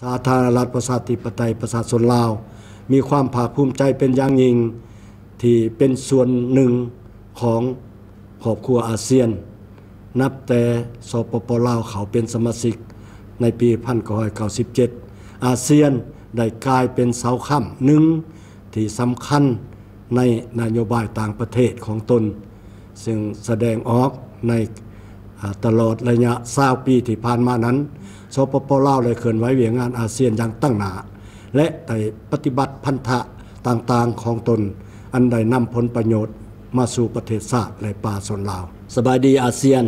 สาธารณรัฐประชาธิปไตยประชาชนลาวมีความภาคภูมิใจเป็นอย่างยิ่งที่เป็นส่วนหนึ่งของครอบครัวอาเซียนนับแต่สปป.ลาวเขาเป็นสมาชิกในปี 1997 อาเซียนได้กลายเป็นเสาค้ำหนึ่งที่สำคัญในนโยบายต่างประเทศของตนซึ่งแสดงออกในตลอดระยะ20ปีที่ผ่านมานั้นสปป.ลาวเลยเคลื่อนไหวเวียงงานอาเซียนอย่างตั้งหน้าและได้ปฏิบัติพันธะต่างๆของตนอันได้นำผลประโยชน์มาสู่ประเทศชาติและประชาชนลาวสบายดีอาเซียน